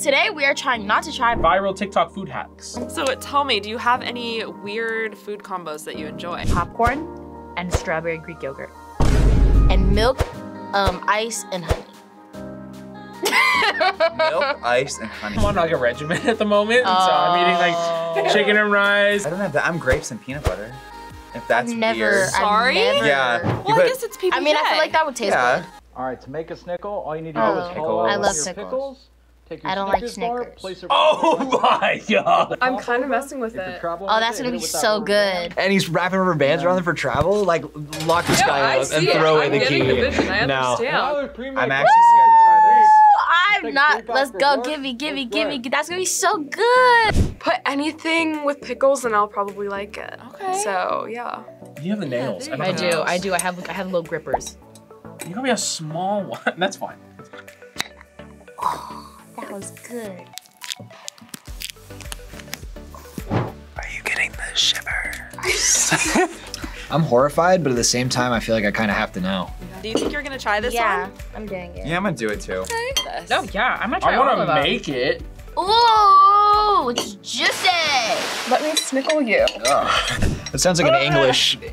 Today, we are trying not to try viral TikTok food hacks. So tell me, do you have any weird food combos that you enjoy? Popcorn and strawberry Greek yogurt. And milk, ice, and honey. Milk, ice, and honey. I'm on like a regimen at the moment, so I'm eating like chicken and rice. I don't have that. I'm grapes and peanut butter. If that's weird. Sorry? Yeah. Well, I guess it's PB. I mean, I feel like that would taste good. All right, to make a Snickle, all you need to do is follow your pickles. Take your Snickers bar, place it my God. I'm kind of messing with it. Oh, that's going to be so good. And he's wrapping rubber bands around it for travel? Like, lock this guy up and throw away the key. No. I'm actually scared. I'm not. Let's go. Gimme. That's gonna be so good. Put anything with pickles and I'll probably like it. Okay. So yeah. You have the nails. Yeah, I do. I have little grippers. You got me a small one. That's fine. Oh, that was good. Are you getting the shivers? I'm horrified, but at the same time, I feel like I kind of have to know. Do you think you're gonna try this one? Yeah, I'm doing it. Yeah, I'm gonna do it too. Okay. No, yeah, I'm gonna try all of them. I wanna make it. Ooh, it's juicy. Let me snickle you. Oh. That sounds like an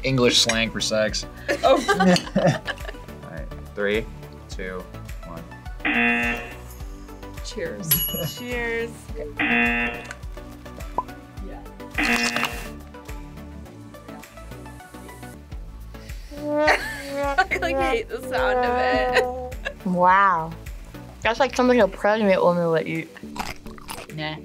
English slang for sex. Oh. All right, 3, 2, 1. Cheers. Cheers. Yeah. I like hate the sound of it. Wow. That's like something a pregnant woman would eat. Nah.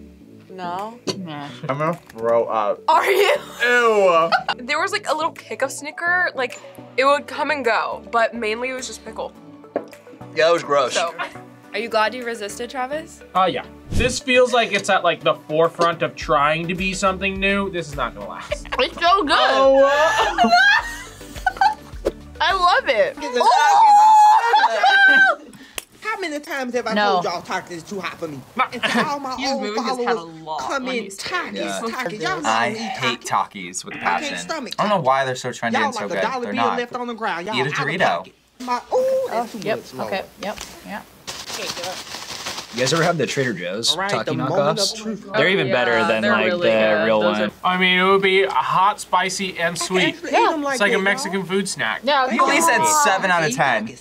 No? Nah. I'm gonna throw up. Are you? Ew. There was like a little kick of Snicker, like it would come and go, but mainly it was just pickle. Yeah, that was gross. So, are you glad you resisted, Travis? Yeah. This feels like it's at like the forefront of trying to be something new. This is not gonna last. It's so good. Oh, I love it. Oh! How many times have I told y'all Takis is too hot for me? It's all my old followers come in Takis. Y'all hate Takis with passion. I can't stomach Takis. I don't know why they're so trendy and so good. Y'all like a dollar bill left on the ground. Eat a Dorito. That's too much. Okay, yep. You guys ever have the Trader Joe's Taki knockoffs? They're even better than like the real one. I mean, it would be hot, spicy, and sweet. It's like a Mexican food snack. No, you at least said 7 out of 10.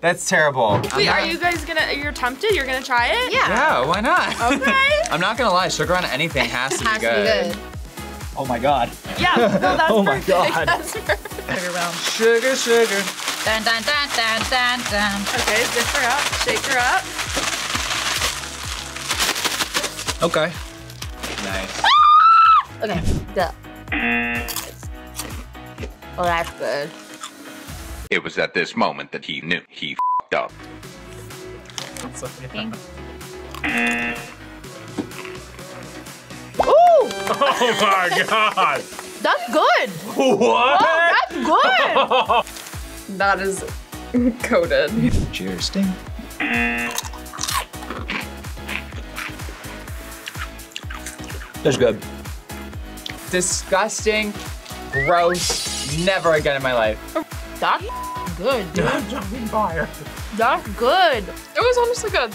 That's terrible. Wait, are you guys gonna? You're tempted? You're gonna try it? Yeah. Yeah. Why not? Okay. I'm not gonna lie. Sugar on anything has to be good. Oh my God. Yeah. No, that's perfect. Oh my God. That's perfect. Sugar. Dun dun dun dun dun dun. Okay, zip her up. Shake her up. Okay. Nice. Okay, go. Oh, that's good. It was at this moment that he knew he f***ed up. That's okay. Ooh! Oh my God! That's good! What? Oh, that's good! That is coated. Cheers, Sting. That's good. Disgusting, gross, never again in my life. That's good, dude. That's good. It was honestly good.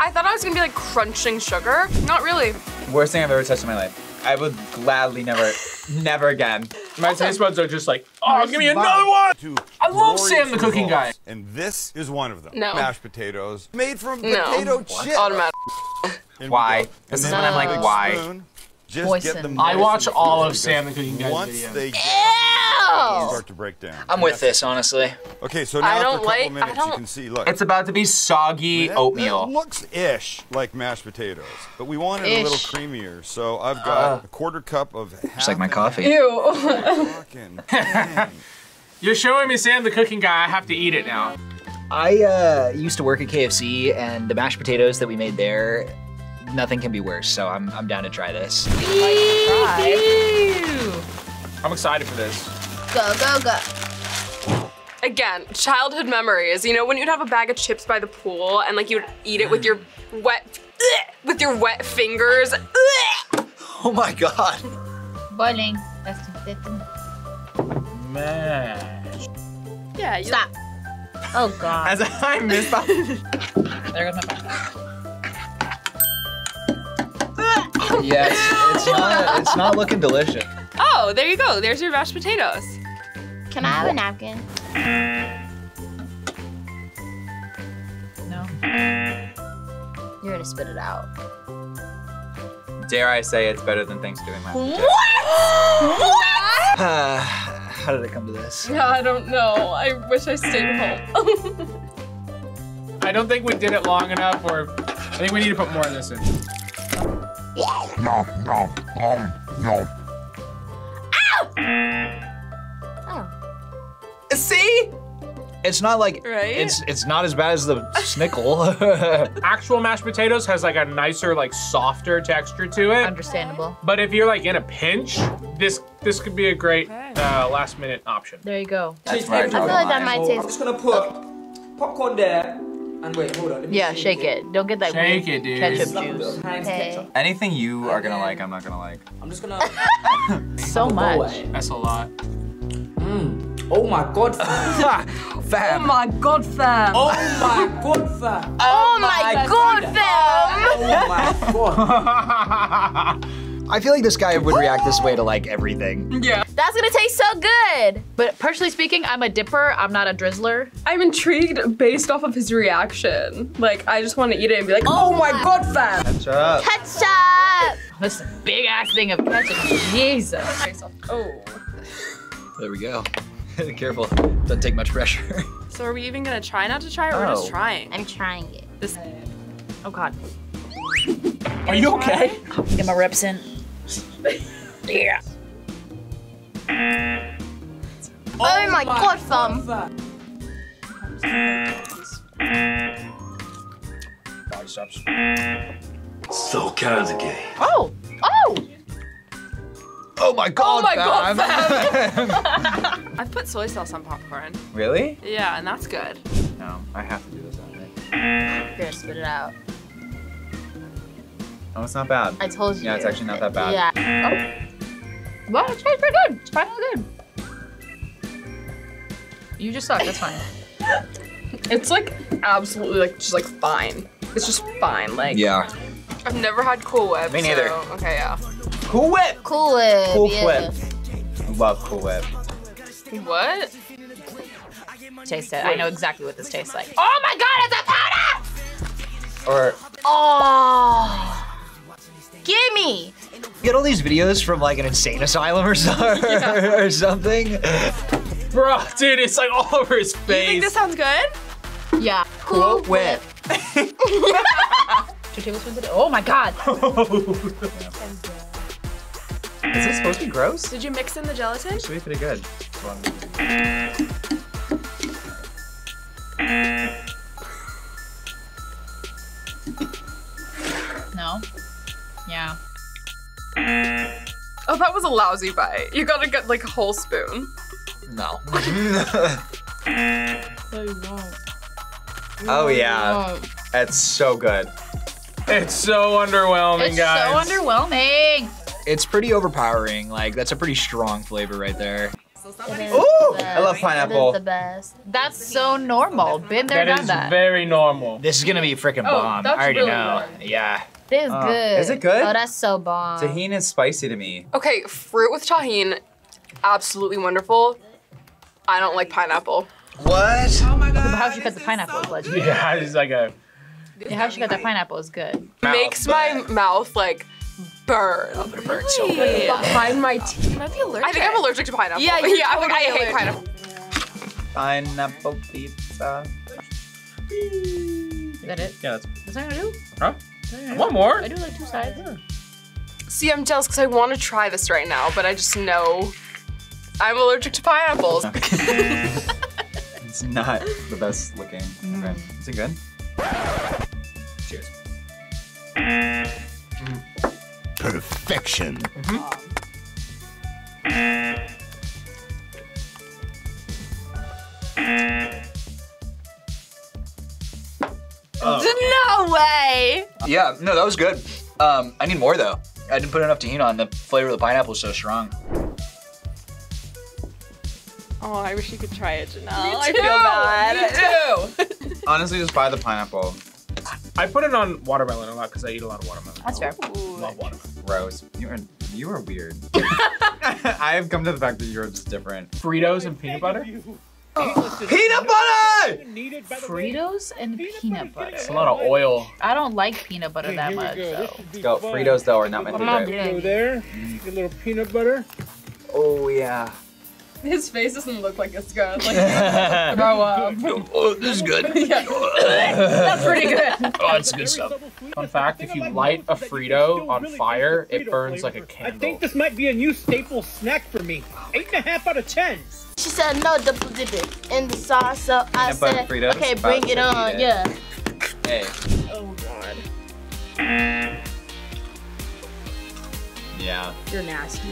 I thought I was gonna be like crunching sugar. Not really. Worst thing I've ever touched in my life. I would gladly never again. My taste buds are just like, oh, give me another one! I love Sam the Cooking Guy. And this is one of them. No. Mashed potatoes made from potato chips. Automatic. Why? This is when I'm like, why? Just get them. I watch all of Sam the Cooking Guy's videos. Start to break down. I'm with this, honestly. Okay, so now after a couple minutes, you can see, look. It's about to be soggy oatmeal. It looks ish like mashed potatoes, but we want it a little creamier. So I've got a 1/4 cup of half. Just like my coffee. Ew. You're showing me Sam the Cooking Guy. I have to eat it now. I used to work at KFC, and the mashed potatoes that we made there, nothing can be worse, so I'm down to try this. I'm excited for this. Go. Again, childhood memories. You know when you'd have a bag of chips by the pool and like you'd eat it with your wet fingers. Oh my God. Boiling. Man. Yeah, you stop. Oh God. As I missed. There goes my back. Yes, it's not looking delicious. Oh, there you go. There's your mashed potatoes. Can I have a napkin? No. You're gonna spit it out. Dare I say it's better than Thanksgiving mashed potatoes? What? What? How did it come to this? Yeah, I don't know. I wish I stayed home. I don't think we did it long enough, or I think we need to put more of this in. No. Ow! Oh. See? It's not like, right? It's not as bad as the Snickle. Actual mashed potatoes has like a nicer, like softer texture to it. Understandable. But if you're like in a pinch, this could be a great last minute option. There you go. That's right. I feel like that might taste. I'm just gonna put popcorn there. And wait, hold on. Yeah, shake it. Don't get that shake it, dude. Ketchup juice. Okay. Anything you are gonna like, I'm not gonna like. I'm just gonna. So much. That's a lot. Oh my God, fam. Oh my God, fam. Oh my God, fam. Oh my God, fam. Oh my God. I feel like this guy would react this way to like everything. Yeah. That's gonna taste so good. But personally speaking, I'm a dipper, I'm not a drizzler. I'm intrigued based off of his reaction. Like, I just wanna eat it and be like, oh my God, fam. Ketchup. Ketchup. This big ass thing of ketchup, Jesus. Oh. There we go. Careful, doesn't take much pressure. So are we even gonna try not to try it, or just trying? I'm trying it. This. Oh God. Are you okay? Get my reps in. Yeah. Oh my God, thumb. Biceps. So kinds of gay. Oh! Oh! Oh my God, fam. I've put soy sauce on popcorn. Really? Yeah, and that's good. No, I have to do this on it. Here, spit it out. Oh, it's not bad. I told you. Yeah, it's actually not that bad. Yeah. Oh. Wow, it tastes pretty good. It's finally good. You just suck, that's fine. It's like absolutely like just like fine. It's just fine, like. Yeah. I've never had Cool Whip. Me neither. So, okay, yeah. Cool Whip! Cool Whip, Cool Whip. I love Cool Whip. What? Taste it. I know exactly what this tastes like. Oh my God, it's a powder! Or... Oh! Gimme! Get all these videos from like an insane asylum or something. Bro, dude, it's like all over his face. You think this sounds good? Yeah. Cool Whip. Two tablespoons of it. Oh my God! Is this supposed to be gross? Did you mix in the gelatin? It should be pretty good. No? Yeah. Oh, that was a lousy bite. You gotta get like a whole spoon. No. Oh yeah. That's so good. It's so underwhelming, guys. It's so underwhelming. It's pretty overpowering. Like, that's a pretty strong flavor right there. So ooh, I love pineapple. That is the best. That's so normal. Been there, done that. That is very normal. This is gonna be a freaking bomb. I already know. Yeah. It is good. Is it good? Oh, that's so bomb. Tajin is spicy to me. Okay, fruit with Tajin, absolutely wonderful. I don't like pineapple. What? Oh my God. How'd you cut the pineapple? So yeah, it's like a. How'd you cut that pineapple is good. Makes my mouth like. Burn. Oh, it burns so good. Behind my teeth. Might be allergic. I think I'm allergic to pineapple. Yeah, yeah. I'm like, I hate pineapple. Pineapple pizza. Is that it? Yeah, that's what I'm gonna do. Huh? One more. I do like two sides. Yeah. See, I'm jealous because I want to try this right now, but I just know I'm allergic to pineapples. It's not the best looking. Okay. Is it good? Cheers. Perfection. Oh. No way! Yeah, no, that was good. I need more though. I didn't put enough Tajin on. The flavor of the pineapple is so strong. Oh, I wish you could try it, Janelle. I feel bad. Me too. Honestly, just buy the pineapple. I put it on watermelon a lot because I eat a lot of watermelon. That's fair. Ooh. Love watermelon. gross. You are weird. I have come to the fact that you're just different. Fritos and peanut butter? Peanut butter! Fritos and peanut butter. It's a lot of oil. I don't like peanut butter that much, though. Let's go. Fritos, though, are not my favorite. Go there. Get a little peanut butter. Oh, yeah. His face doesn't look like it's good. Like, throw up. Oh, this is good. Yeah. That's pretty good. Oh, it's good stuff. Fun fact, if you light a Frito on fire, it burns like a candle. I think this might be a new staple snack for me. 8.5 out of 10. She said no double dipping in the sauce, so I said, Fritos, okay, bring it on, yeah. Hey. Oh, God. Yeah. You're nasty.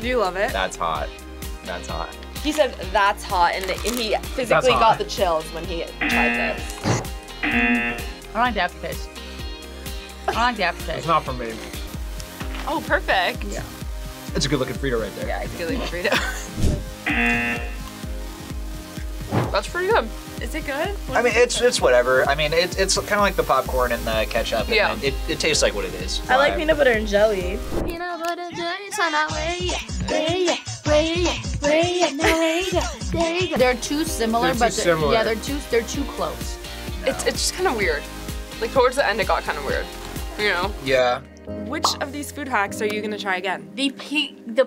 Do you love it? That's hot. That's hot. He said that's hot, and he physically got the chills when he tried this. I don't like the aftertaste. I don't like the aftertaste. It's not for me. Oh, perfect. Yeah. That's a good looking Frito right there. Yeah, it's a good looking Frito. That's pretty good. Is it good? I mean, it's whatever. I mean, it's kind of like the popcorn and the ketchup. And yeah. It tastes like what it is. I like peanut butter and jelly. Peanut butter jelly, they're too similar, they're too close. No. It's just kind of weird. Like towards the end, it got kind of weird. You know? Yeah. Which of these food hacks are you gonna try again? The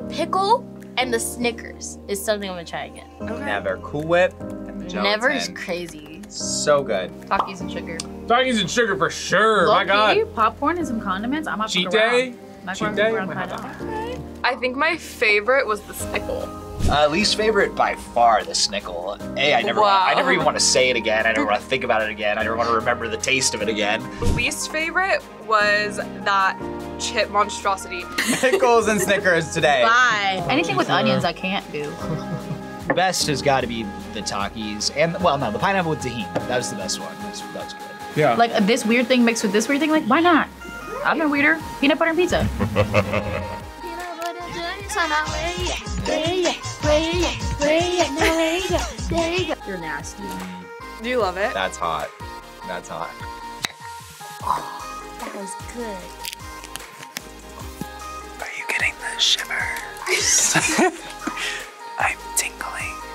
pickle and the Snickers is something I'm gonna try again. Okay. Never. Cool Whip and the gelatin. Never is crazy. So good. Takis and sugar. Takis and sugar for sure. My God. Popcorn and some condiments. I'm up for cheat day. I think my favorite was the Snickle. Least favorite by far, the Snickle. A, I never even want to say it again. I never want to think about it again. I never want to remember the taste of it again. Least favorite was that chip monstrosity. Pickles and Snickers today. Bye. Anything with onions I can't do. Best has got to be the Takis and, well, no, the pineapple with Tajin. That was the best one. That was good. Yeah. Like this weird thing mixed with this weird thing, like, why not? I've been weirder. Peanut butter and pizza. You're nasty. Do you love it? That's hot. That's hot. Oh, that was good. Are you getting the shivers?